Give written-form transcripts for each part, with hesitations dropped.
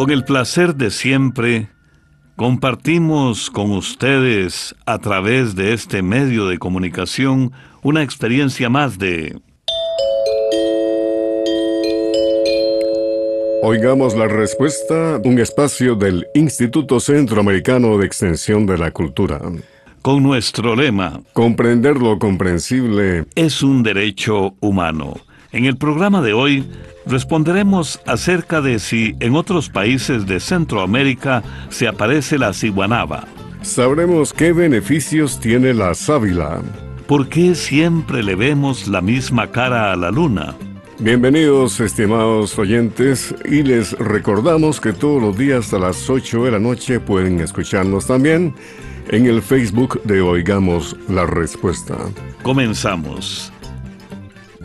Con el placer de siempre, compartimos con ustedes a través de este medio de comunicación una experiencia más de... Oigamos la Respuesta, un espacio del Instituto Centroamericano de Extensión de la Cultura. Con nuestro lema, comprender lo comprensible es un derecho humano. En el programa de hoy, responderemos acerca de si en otros países de Centroamérica se aparece la siguanaba. Sabremos qué beneficios tiene la sábila. ¿Por qué siempre le vemos la misma cara a la luna? Bienvenidos, estimados oyentes, y les recordamos que todos los días a las 8 de la noche pueden escucharnos también en el Facebook de Oigamos la Respuesta. Comenzamos.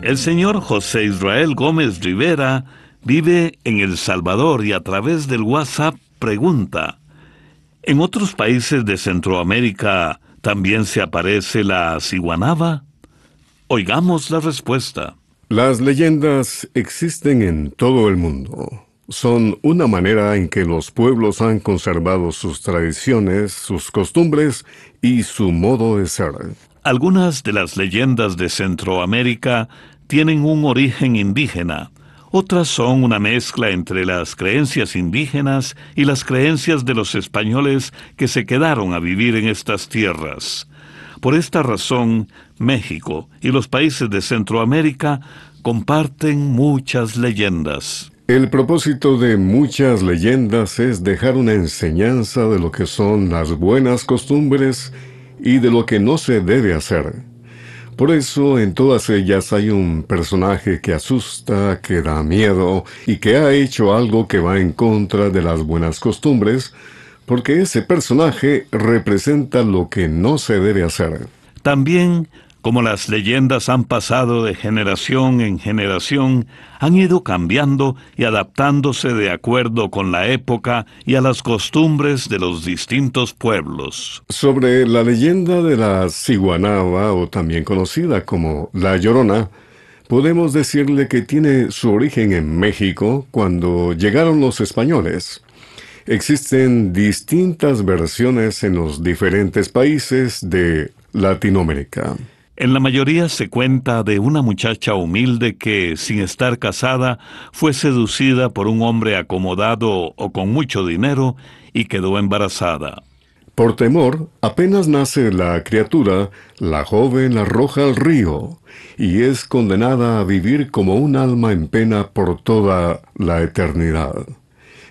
El señor José Israel Gómez Rivera vive en El Salvador y a través del WhatsApp pregunta: ¿en otros países de Centroamérica también se aparece la siguanaba? Oigamos la respuesta. Las leyendas existen en todo el mundo. Son una manera en que los pueblos han conservado sus tradiciones, sus costumbres y su modo de ser. Algunas de las leyendas de Centroamérica tienen un origen indígena. Otras son una mezcla entre las creencias indígenas y las creencias de los españoles que se quedaron a vivir en estas tierras. Por esta razón, México y los países de Centroamérica comparten muchas leyendas. El propósito de muchas leyendas es dejar una enseñanza de lo que son las buenas costumbres y de lo que no se debe hacer. Por eso, en todas ellas hay un personaje que asusta, que da miedo y que ha hecho algo que va en contra de las buenas costumbres, porque ese personaje representa lo que no se debe hacer. También, como las leyendas han pasado de generación en generación, han ido cambiando y adaptándose de acuerdo con la época y a las costumbres de los distintos pueblos. Sobre la leyenda de la siguanaba, o también conocida como la Llorona, podemos decirle que tiene su origen en México cuando llegaron los españoles. Existen distintas versiones en los diferentes países de Latinoamérica. En la mayoría se cuenta de una muchacha humilde que, sin estar casada, fue seducida por un hombre acomodado o con mucho dinero y quedó embarazada. Por temor, apenas nace la criatura, la joven la arroja al río y es condenada a vivir como un alma en pena por toda la eternidad.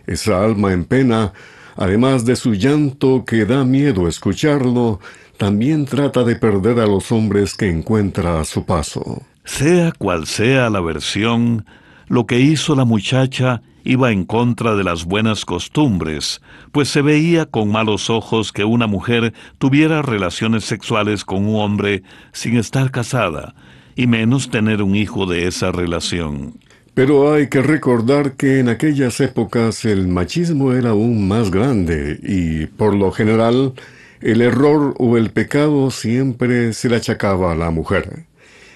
Esa alma en pena, además de su llanto que da miedo escucharlo, también trata de perder a los hombres que encuentra a su paso. Sea cual sea la versión, lo que hizo la muchacha iba en contra de las buenas costumbres, pues se veía con malos ojos que una mujer tuviera relaciones sexuales con un hombre sin estar casada, y menos tener un hijo de esa relación. Pero hay que recordar que en aquellas épocas el machismo era aún más grande y, por lo general, el error o el pecado siempre se le achacaba a la mujer.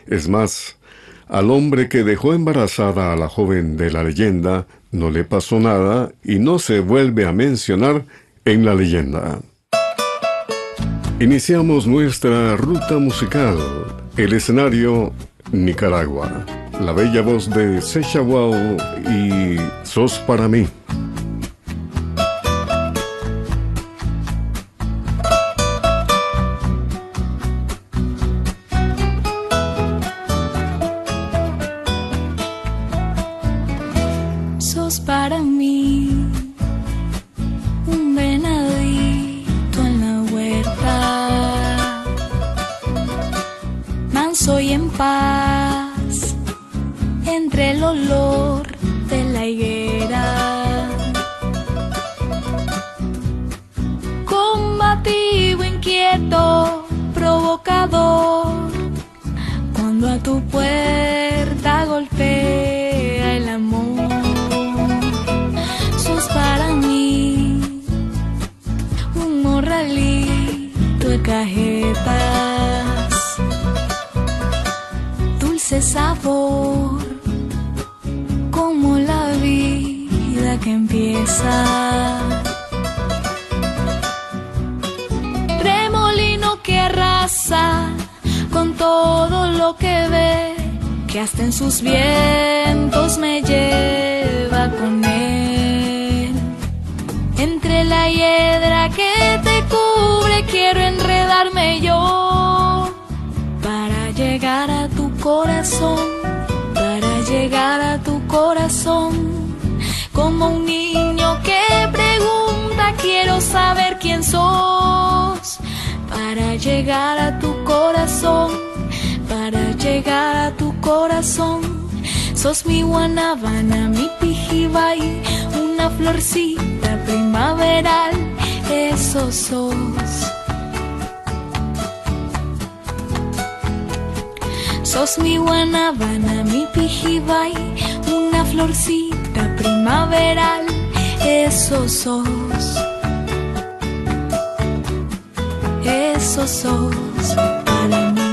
Es más, al hombre que dejó embarazada a la joven de la leyenda no le pasó nada y no se vuelve a mencionar en la leyenda. Iniciamos nuestra ruta musical. El escenario, Nicaragua. La bella voz de Sechawau y Sos para mí. Sos para mí, un venadito en la huerta, manso y en paz. Entre el olor de la higuera, combativo, inquieto, provocador, cuando a tu puerta golpea el amor. vida que empieza. Remolino que arrasa con todo lo que ve, que hasta en sus vientos me lleva con él. Entre la hiedra que te cubre quiero enredarme yo, para llegar a tu corazón, para llegar a tu corazón. Como un niño que pregunta quiero saber quién sos, para llegar a tu corazón, para llegar a tu corazón. Sos mi guanabana, mi pijibay, una florcita primaveral, eso sos. Sos mi guanabana, mi pijibay, una florcita primaveral, eso sos. Eso sos para mí.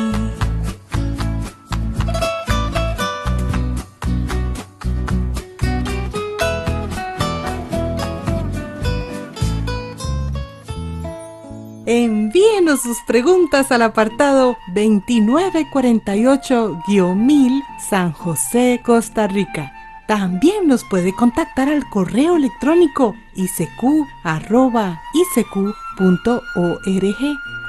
Envíenos sus preguntas al apartado 2948-1000 San José, Costa Rica. También nos puede contactar al correo electrónico icq@icq.org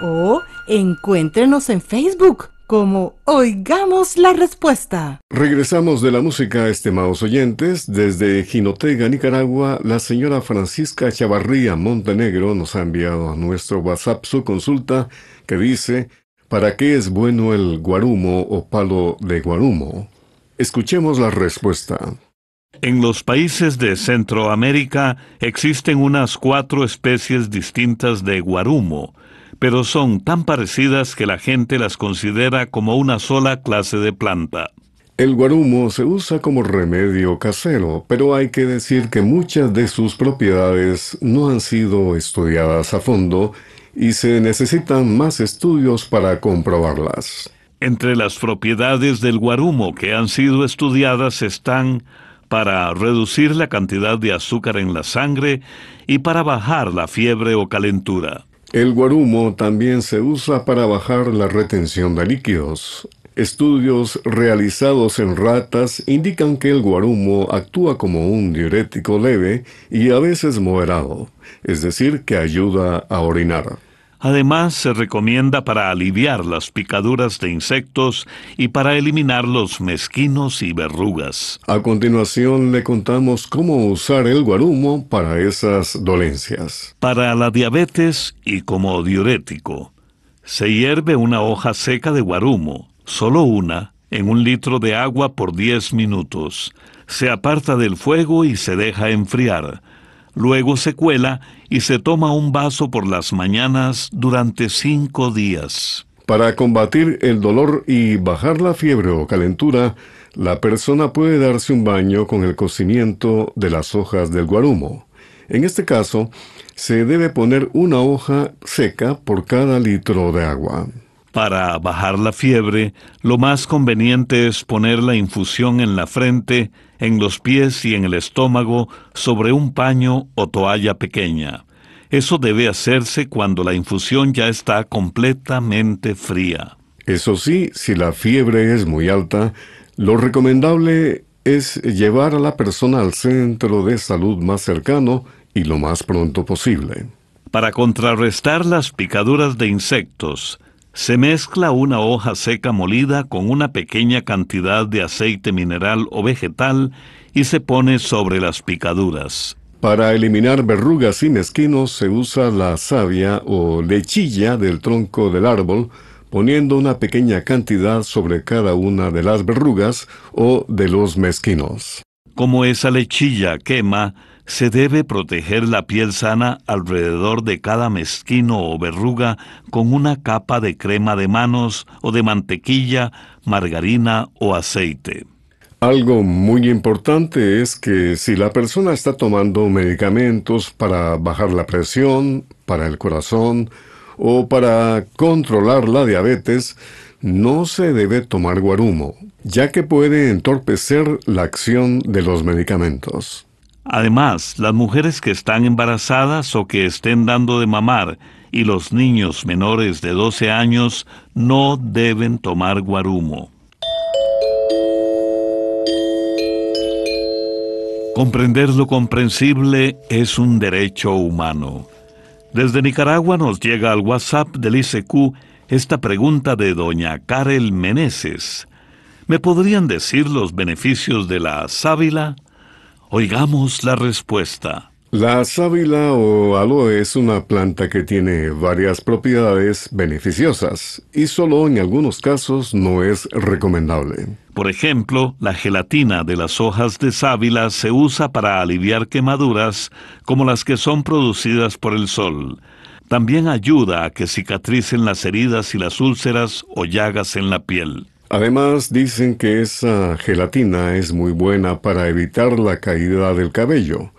o encuéntrenos en Facebook como Oigamos la Respuesta. Regresamos de la música, estimados oyentes. Desde Jinotega, Nicaragua, la señora Francisca Chavarría Montenegro nos ha enviado a nuestro WhatsApp su consulta que dice: ¿para qué es bueno el guarumo o palo de guarumo? Escuchemos la respuesta. En los países de Centroamérica existen unas 4 especies distintas de guarumo, pero son tan parecidas que la gente las considera como una sola clase de planta. El guarumo se usa como remedio casero, pero hay que decir que muchas de sus propiedades no han sido estudiadas a fondo y se necesitan más estudios para comprobarlas. Entre las propiedades del guarumo que han sido estudiadas están: para reducir la cantidad de azúcar en la sangre y para bajar la fiebre o calentura. El guarumo también se usa para bajar la retención de líquidos. Estudios realizados en ratas indican que el guarumo actúa como un diurético leve y a veces moderado, es decir, que ayuda a orinar. Además, se recomienda para aliviar las picaduras de insectos y para eliminar los mezquinos y verrugas. A continuación, le contamos cómo usar el guarumo para esas dolencias. Para la diabetes y como diurético, se hierve una hoja seca de guarumo, solo una, en 1 litro de agua por 10 minutos. Se aparta del fuego y se deja enfriar. Luego se cuela y se toma un vaso por las mañanas durante 5 días. Para combatir el dolor y bajar la fiebre o calentura, la persona puede darse un baño con el cocimiento de las hojas del guarumo. En este caso, se debe poner una hoja seca por cada 1 litro de agua. Para bajar la fiebre, lo más conveniente es poner la infusión en la frente, en los pies y en el estómago sobre un paño o toalla pequeña. Eso debe hacerse cuando la infusión ya está completamente fría. Eso sí, si la fiebre es muy alta, lo recomendable es llevar a la persona al centro de salud más cercano y lo más pronto posible. Para contrarrestar las picaduras de insectos, se mezcla una hoja seca molida con una pequeña cantidad de aceite mineral o vegetal y se pone sobre las picaduras. Para eliminar verrugas y mezquinos se usa la savia o lechilla del tronco del árbol, poniendo una pequeña cantidad sobre cada una de las verrugas o de los mezquinos. Como esa lechilla quema, se debe proteger la piel sana alrededor de cada mezquino o verruga con una capa de crema de manos o de mantequilla, margarina o aceite. Algo muy importante es que si la persona está tomando medicamentos para bajar la presión, para el corazón o para controlar la diabetes, no se debe tomar guarumo, ya que puede entorpecer la acción de los medicamentos. Además, las mujeres que están embarazadas o que estén dando de mamar y los niños menores de 12 años no deben tomar guarumo. Comprender lo comprensible es un derecho humano. Desde Nicaragua nos llega al WhatsApp del ICQ esta pregunta de doña Karen Meneses. ¿Me podrían decir los beneficios de la sábila? Oigamos la respuesta. La sábila o aloe es una planta que tiene varias propiedades beneficiosas y solo en algunos casos no es recomendable. Por ejemplo, la gelatina de las hojas de sábila se usa para aliviar quemaduras como las que son producidas por el sol. También ayuda a que cicatricen las heridas y las úlceras o llagas en la piel. Además, dicen que esa gelatina es muy buena para evitar la caída del cabello.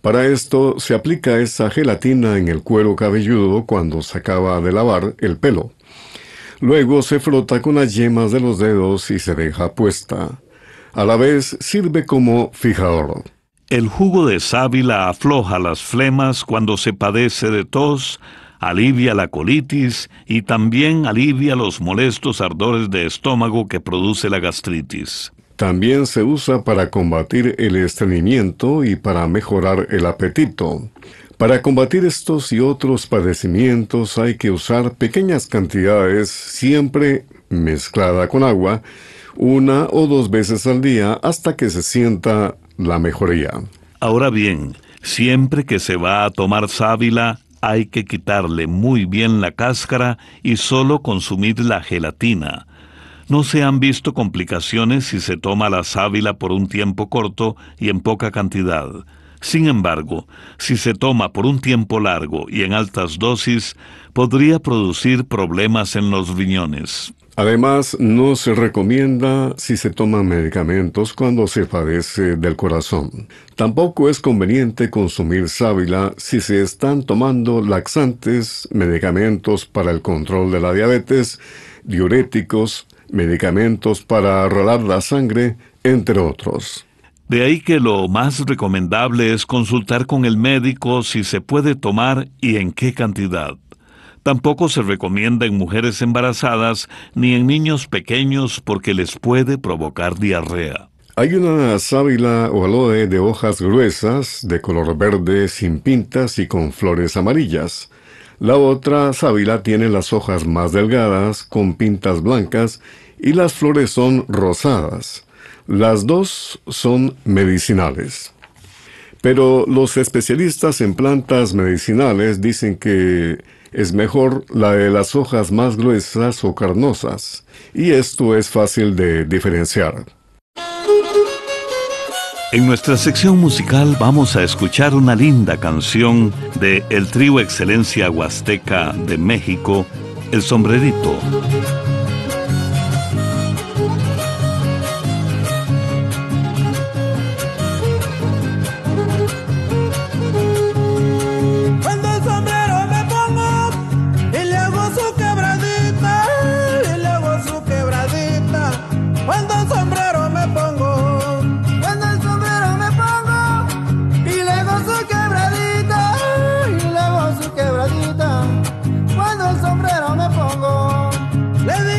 Para esto, se aplica esa gelatina en el cuero cabelludo cuando se acaba de lavar el pelo. Luego se frota con las yemas de los dedos y se deja puesta. A la vez, sirve como fijador. El jugo de sábila afloja las flemas cuando se padece de tos, alivia la colitis y también alivia los molestos ardores de estómago que produce la gastritis. También se usa para combatir el estreñimiento y para mejorar el apetito. Para combatir estos y otros padecimientos hay que usar pequeñas cantidades, siempre mezclada con agua, 1 o 2 veces al día hasta que se sienta la mejoría. Ahora bien, siempre que se va a tomar sábila, hay que quitarle muy bien la cáscara y solo consumir la gelatina. No se han visto complicaciones si se toma la sábila por un tiempo corto y en poca cantidad. Sin embargo, si se toma por un tiempo largo y en altas dosis, podría producir problemas en los riñones. Además, no se recomienda si se toman medicamentos cuando se padece del corazón. Tampoco es conveniente consumir sábila si se están tomando laxantes, medicamentos para el control de la diabetes, diuréticos, medicamentos para arreglar la sangre, entre otros. De ahí que lo más recomendable es consultar con el médico si se puede tomar y en qué cantidad. Tampoco se recomienda en mujeres embarazadas ni en niños pequeños porque les puede provocar diarrea. Hay una sábila o aloe de hojas gruesas, de color verde, sin pintas y con flores amarillas. La otra sábila tiene las hojas más delgadas, con pintas blancas, y las flores son rosadas. Las dos son medicinales. Pero los especialistas en plantas medicinales dicen que es mejor la de las hojas más gruesas o carnosas, y esto es fácil de diferenciar. En nuestra sección musical vamos a escuchar una linda canción de el Trío Excelencia Huasteca de México, El Sombrerito. Cuando el sombrero me pongo, le digo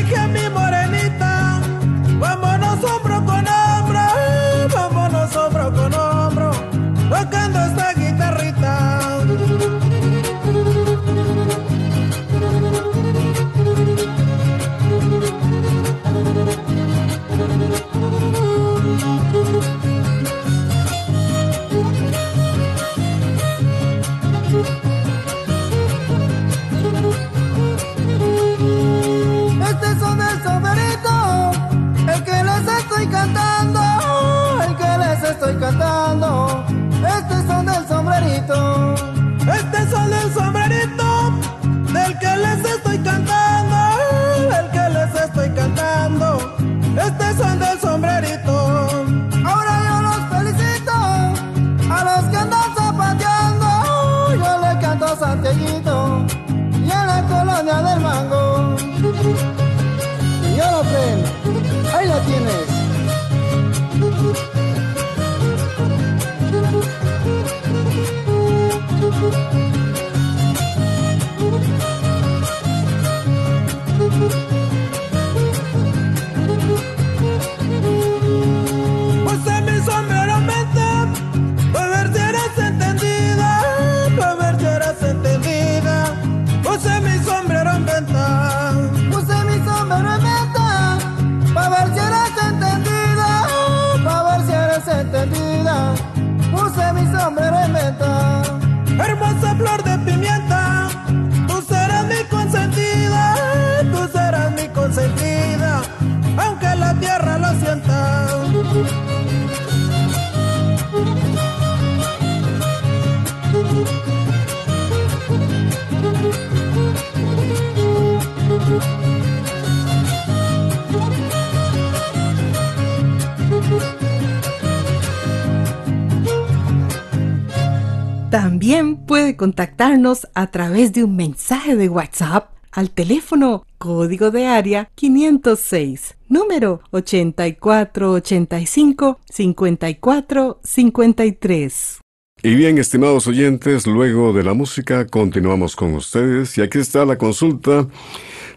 También puede contactarnos a través de un mensaje de WhatsApp al teléfono código de área 506, número 8485-5453. Y bien, estimados oyentes, luego de la música continuamos con ustedes y aquí está la consulta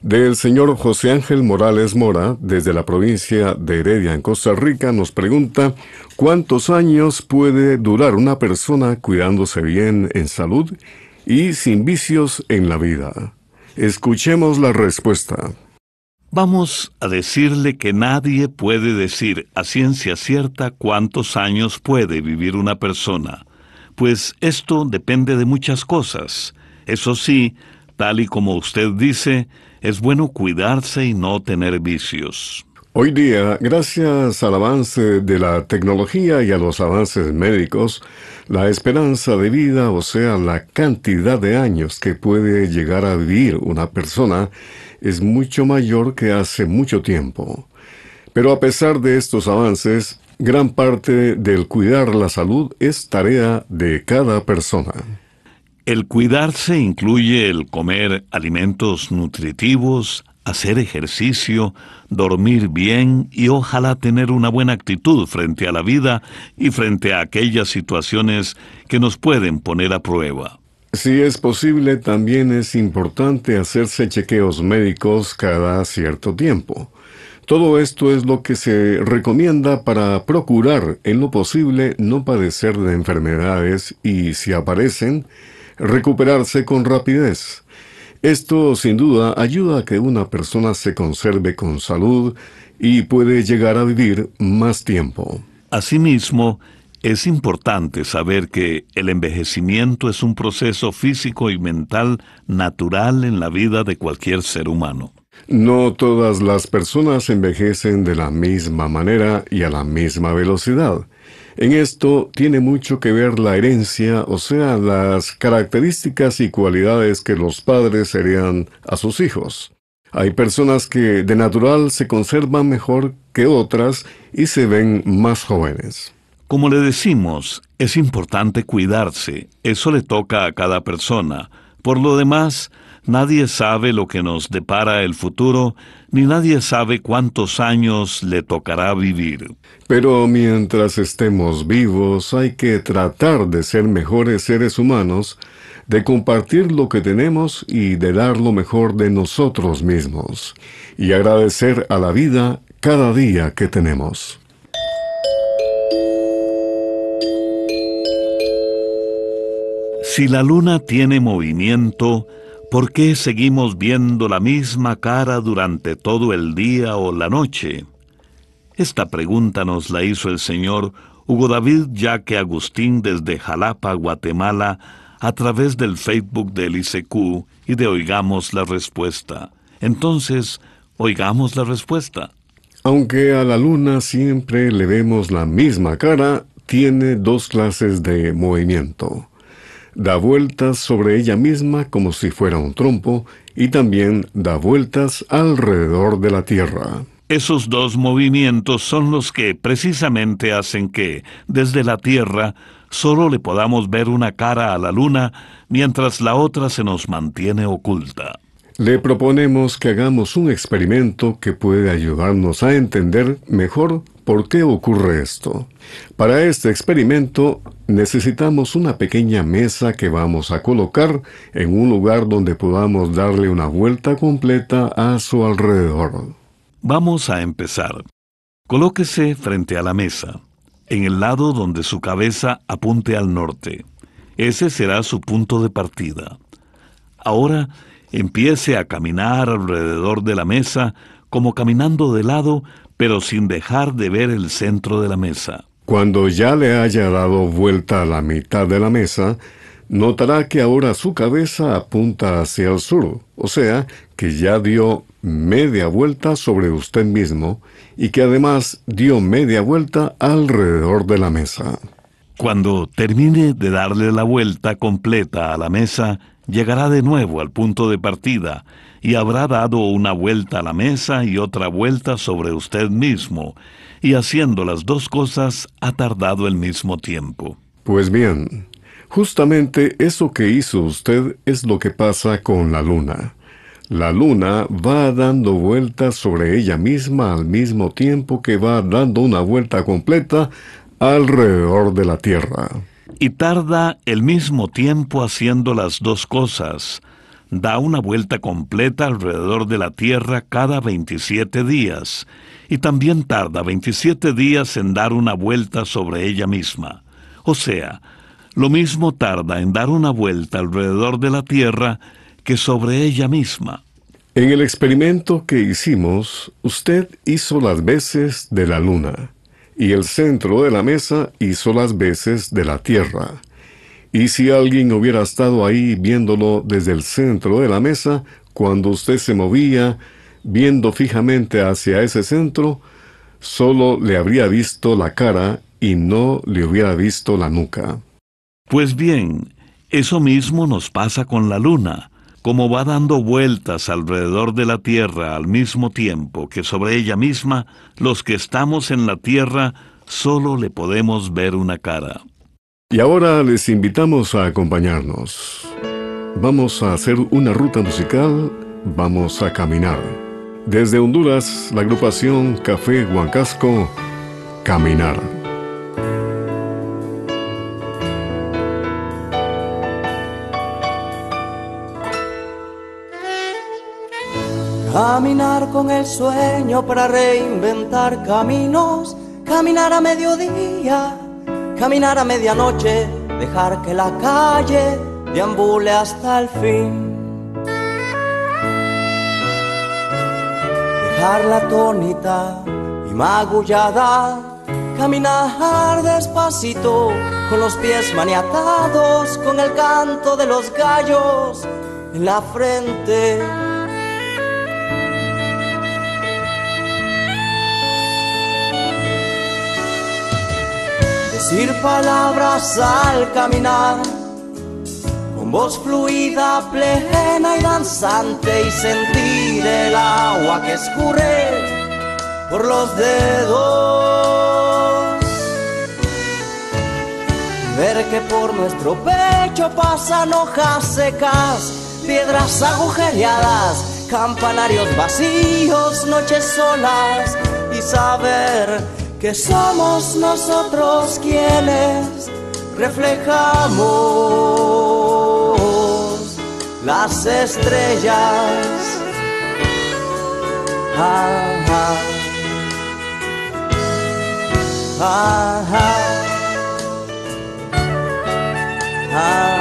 del señor José Ángel Morales Mora desde la provincia de Heredia en Costa Rica. Nos pregunta: ¿cuántos años puede durar una persona cuidándose bien en salud y sin vicios en la vida? Escuchemos la respuesta. Vamos a decirle que nadie puede decir a ciencia cierta cuántos años puede vivir una persona, pues esto depende de muchas cosas. Eso sí, tal y como usted dice, es bueno cuidarse y no tener vicios. Hoy día, gracias al avance de la tecnología y a los avances médicos, la esperanza de vida, o sea, la cantidad de años que puede llegar a vivir una persona, es mucho mayor que hace mucho tiempo. Pero a pesar de estos avances, gran parte del cuidar la salud es tarea de cada persona. El cuidarse incluye el comer alimentos nutritivos, hacer ejercicio, dormir bien y ojalá tener una buena actitud frente a la vida y frente a aquellas situaciones que nos pueden poner a prueba. Si es posible, también es importante hacerse chequeos médicos cada cierto tiempo. Todo esto es lo que se recomienda para procurar en lo posible no padecer de enfermedades y, si aparecen, recuperarse con rapidez. Esto, sin duda, ayuda a que una persona se conserve con salud y puede llegar a vivir más tiempo. Asimismo, es importante saber que el envejecimiento es un proceso físico y mental natural en la vida de cualquier ser humano. No todas las personas envejecen de la misma manera y a la misma velocidad. En esto tiene mucho que ver la herencia, o sea, las características y cualidades que los padres heredan a sus hijos. Hay personas que de natural se conservan mejor que otras y se ven más jóvenes. Como le decimos, es importante cuidarse, eso le toca a cada persona. Por lo demás, nadie sabe lo que nos depara el futuro, ni nadie sabe cuántos años le tocará vivir. Pero mientras estemos vivos, hay que tratar de ser mejores seres humanos, de compartir lo que tenemos y de dar lo mejor de nosotros mismos, y agradecer a la vida cada día que tenemos. Si la luna tiene movimiento, ¿por qué seguimos viendo la misma cara durante todo el día o la noche? Esta pregunta nos la hizo el señor Hugo David Jaque Agustín desde Jalapa, Guatemala, a través del Facebook del ICQ y de Oigamos la Respuesta. Entonces, oigamos la respuesta. Aunque a la luna siempre le vemos la misma cara, tiene dos clases de movimiento. Da vueltas sobre ella misma como si fuera un trompo y también da vueltas alrededor de la Tierra. Esos dos movimientos son los que precisamente hacen que, desde la Tierra, solo le podamos ver una cara a la Luna mientras la otra se nos mantiene oculta. Le proponemos que hagamos un experimento que puede ayudarnos a entender mejor por qué ocurre esto. Para este experimento necesitamos una pequeña mesa que vamos a colocar en un lugar donde podamos darle una vuelta completa a su alrededor. Vamos a empezar. Colóquese frente a la mesa, en el lado donde su cabeza apunte al norte. Ese será su punto de partida. Ahora, empiece a caminar alrededor de la mesa, como caminando de lado, pero sin dejar de ver el centro de la mesa. Cuando ya le haya dado vuelta a la mitad de la mesa, notará que ahora su cabeza apunta hacia el sur, o sea, que ya dio media vuelta sobre usted mismo y que además dio media vuelta alrededor de la mesa. Cuando termine de darle la vuelta completa a la mesa, llegará de nuevo al punto de partida y habrá dado una vuelta a la mesa y otra vuelta sobre usted mismo, y haciendo las dos cosas ha tardado el mismo tiempo. Pues bien, Justamente eso que hizo usted es lo que pasa con la luna. La luna va dando vueltas sobre ella misma al mismo tiempo que va dando una vuelta completa alrededor de la Tierra. Y tarda el mismo tiempo haciendo las dos cosas. Da una vuelta completa alrededor de la Tierra cada 27 días, y también tarda 27 días en dar una vuelta sobre ella misma. O sea, lo mismo tarda en dar una vuelta alrededor de la Tierra que sobre ella misma. En el experimento que hicimos, usted hizo las veces de la luna, y el centro de la mesa hizo las veces de la Tierra. Y si alguien hubiera estado ahí viéndolo desde el centro de la mesa, cuando usted se movía, viendo fijamente hacia ese centro, solo le habría visto la cara y no le hubiera visto la nuca. Pues bien, eso mismo nos pasa con la luna. Como va dando vueltas alrededor de la Tierra al mismo tiempo que sobre ella misma, los que estamos en la Tierra solo le podemos ver una cara. Y ahora les invitamos a acompañarnos. Vamos a hacer una ruta musical, vamos a caminar. Desde Honduras, la agrupación Café Guancasco, Caminar. Caminar con el sueño para reinventar caminos, caminar a mediodía, caminar a medianoche, dejar que la calle deambule hasta el fin. Dejar la atónita y magullada, caminar despacito, con los pies maniatados, con el canto de los gallos en la frente. Decir palabras al caminar, con voz fluida, plena y danzante, y sentir el agua que escurre por los dedos. Ver que por nuestro pecho pasan hojas secas, piedras agujereadas, campanarios vacíos, noches solas, y saber que somos nosotros quienes reflejamos las estrellas. Ajá. Ajá. Ajá.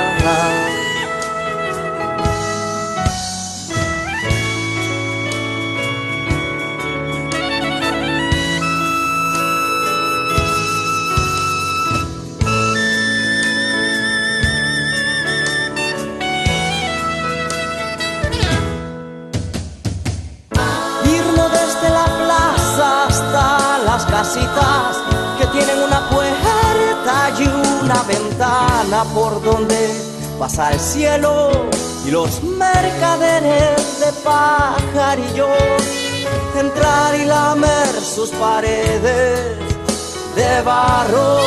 Casitas que tienen una puerta y una ventana por donde pasa el cielo y los mercaderes de pajarillos entrar y lamer sus paredes de barro.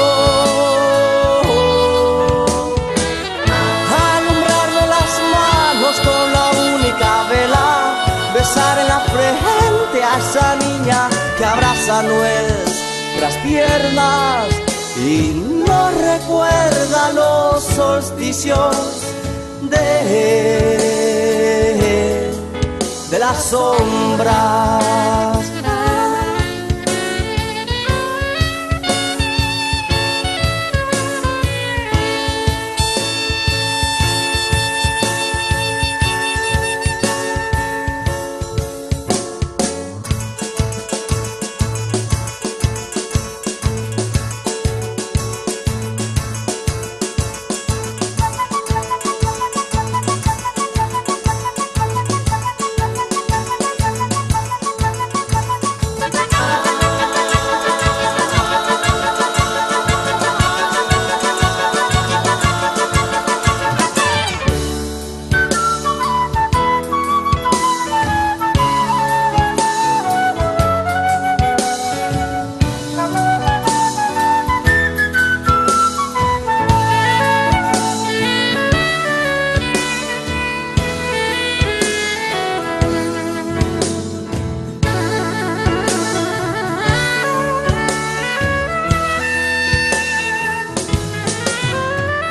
Alumbrarle las manos con la única vela, besar en la frente a esa niña que abraza nuestras piernas y nos recuerda los solsticios de las sombras.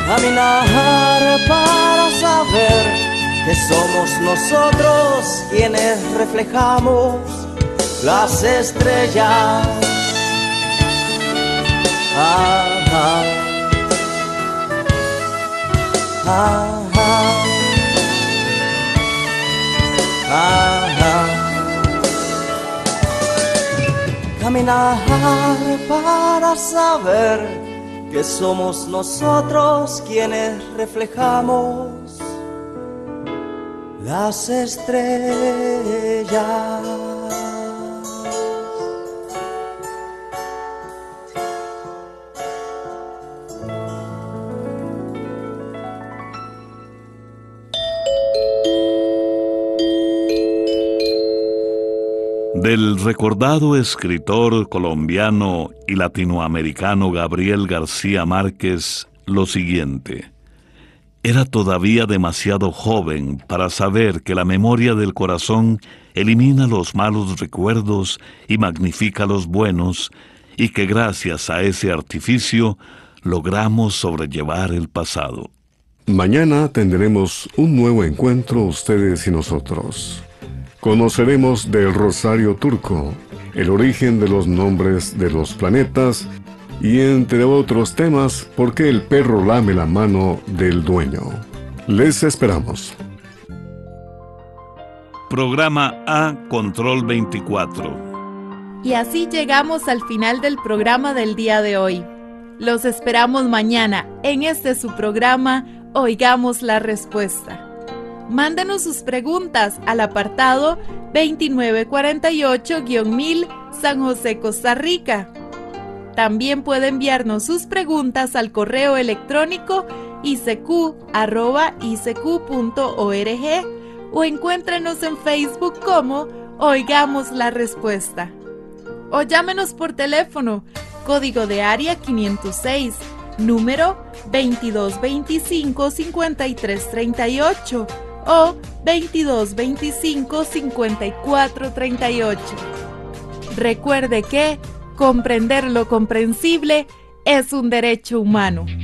a minar para saber que somos nosotros quienes reflejamos las estrellas. Ajá. Ajá. Ajá. Caminar para saber que somos nosotros quienes reflejamos las estrellas. Del recordado escritor colombiano y latinoamericano Gabriel García Márquez, lo siguiente. Era todavía demasiado joven para saber que la memoria del corazón elimina los malos recuerdos y magnifica los buenos, y que gracias a ese artificio logramos sobrellevar el pasado. Mañana tendremos un nuevo encuentro, ustedes y nosotros. Conoceremos del Rosario Turco, el origen de los nombres de los planetas y, entre otros temas, por qué el perro lame la mano del dueño. Les esperamos. Programa A, Control 24. Y así llegamos al final del programa del día de hoy. Los esperamos mañana en este su programa Oigamos la Respuesta. Mándenos sus preguntas al apartado 2948-1000 San José, Costa Rica. También puede enviarnos sus preguntas al correo electrónico icq@icq.org o encuéntrenos en Facebook como Oigamos la Respuesta. O llámenos por teléfono, código de área 506, número 2225-5338. O 2225-5438. Recuerde que comprender lo comprensible es un derecho humano. Llegó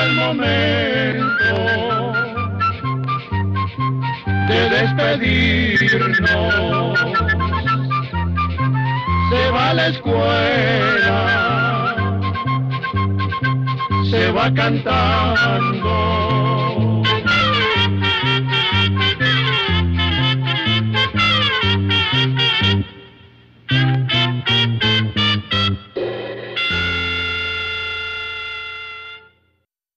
el momento de despedirnos. Se va a la escuela, se va cantando.